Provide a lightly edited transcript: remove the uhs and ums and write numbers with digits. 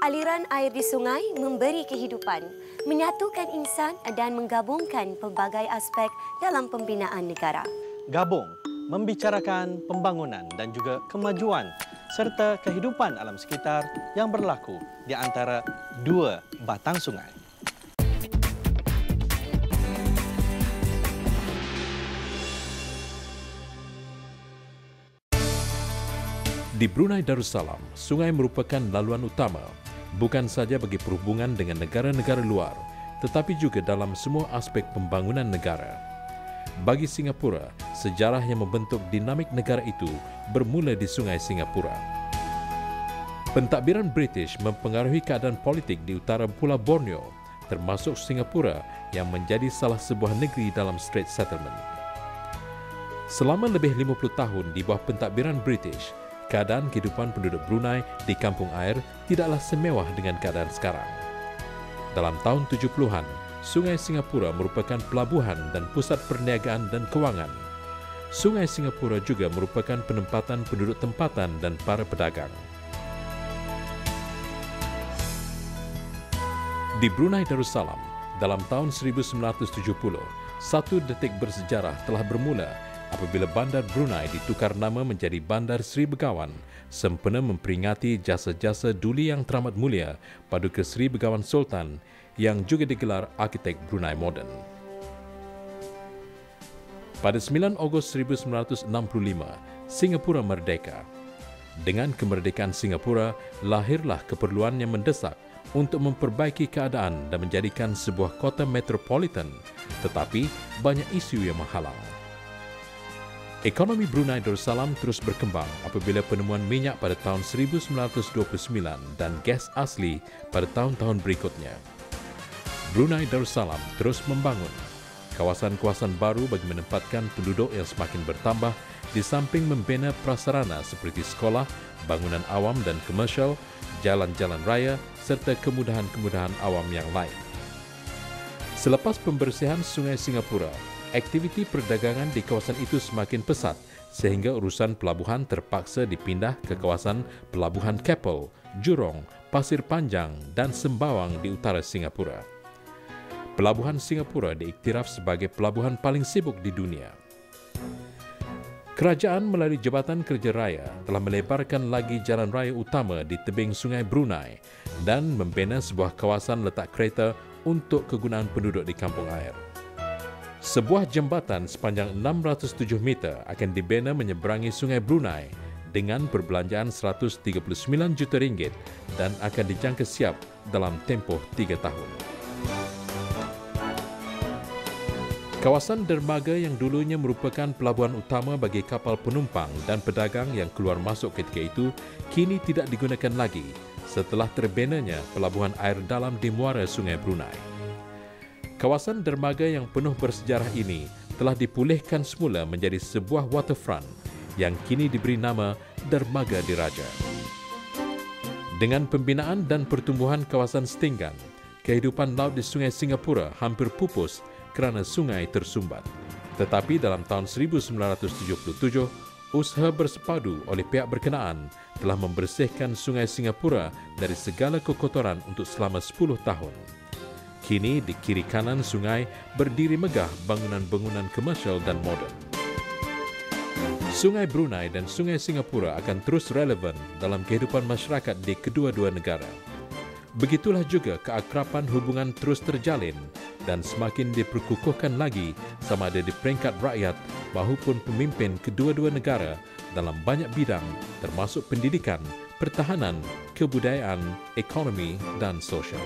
Aliran air di sungai memberi kehidupan, menyatukan insan dan menggabungkan pelbagai aspek dalam pembinaan negara. Gabung membicarakan pembangunan dan juga kemajuan serta kehidupan alam sekitar yang berlaku di antara dua batang sungai. Di Brunei Darussalam, sungai merupakan laluan utama. Bukan saja bagi perhubungan dengan negara-negara luar, tetapi juga dalam semua aspek pembangunan negara. Bagi Singapura, sejarah yang membentuk dinamik negara itu bermula di Sungai Singapura. Pentadbiran British mempengaruhi keadaan politik di utara Pulau Borneo, termasuk Singapura yang menjadi salah sebuah negeri dalam Strait Settlement. Selama lebih 50 tahun di bawah pentadbiran British, keadaan kehidupan penduduk Brunei di kampung air tidaklah semewah dengan keadaan sekarang. Dalam tahun 70-an, Sungai Singapura merupakan pelabuhan dan pusat perniagaan dan kewangan. Sungai Singapura juga merupakan penempatan penduduk tempatan dan para pedagang. Di Brunei Darussalam, dalam tahun 1970, satu detik bersejarah telah bermula apabila Bandar Brunei ditukar nama menjadi Bandar Sri Begawan sempena memperingati jasa-jasa duli yang teramat mulia Paduka Sri Begawan Sultan yang juga digelar arkitek Brunei Modern. Pada 9 Ogos 1965, Singapura merdeka. Dengan kemerdekaan Singapura, lahirlah keperluan yang mendesak untuk memperbaiki keadaan dan menjadikan sebuah kota metropolitan, tetapi banyak isu yang menghalang. Ekonomi Brunei Darussalam terus berkembang apabila penemuan minyak pada tahun 1929 dan gas asli pada tahun-tahun berikutnya. Brunei Darussalam terus membangun kawasan-kawasan baru bagi menempatkan penduduk yang semakin bertambah di samping membina prasarana seperti sekolah, bangunan awam dan komersial, jalan-jalan raya serta kemudahan-kemudahan awam yang lain. Selepas pembersihan Sungai Singapura, aktiviti perdagangan di kawasan itu semakin pesat sehingga urusan pelabuhan terpaksa dipindah ke kawasan Pelabuhan Keppel, Jurong, Pasir Panjang dan Sembawang di utara Singapura. Pelabuhan Singapura diiktiraf sebagai pelabuhan paling sibuk di dunia. Kerajaan melalui Jabatan Kerja Raya telah melebarkan lagi jalan raya utama di tebing Sungai Brunei dan membina sebuah kawasan letak kereta untuk kegunaan penduduk di kampung air. Sebuah jembatan sepanjang 607 meter akan dibina menyeberangi Sungai Brunei dengan perbelanjaan 139 juta ringgit dan akan dijangka siap dalam tempoh 3 tahun. Kawasan dermaga yang dulunya merupakan pelabuhan utama bagi kapal penumpang dan pedagang yang keluar masuk ketika itu kini tidak digunakan lagi setelah terbinanya pelabuhan air dalam di muara Sungai Brunei. Kawasan dermaga yang penuh bersejarah ini telah dipulihkan semula menjadi sebuah waterfront yang kini diberi nama Dermaga Diraja. Dengan pembinaan dan pertumbuhan kawasan setinggan, kehidupan laut di Sungai Singapura hampir pupus kerana sungai tersumbat. Tetapi dalam tahun 1977, usaha bersepadu oleh pihak berkenaan telah membersihkan Sungai Singapura dari segala kekotoran untuk selama 10 tahun. Kini di kiri kanan sungai berdiri megah bangunan-bangunan komersial dan moden. Sungai Brunei dan Sungai Singapura akan terus relevan dalam kehidupan masyarakat di kedua-dua negara. Begitulah juga keakrapan hubungan terus terjalin dan semakin diperkukuhkan lagi sama ada di peringkat rakyat maupun pemimpin kedua-dua negara dalam banyak bidang termasuk pendidikan, pertahanan, kebudayaan, ekonomi dan sosial.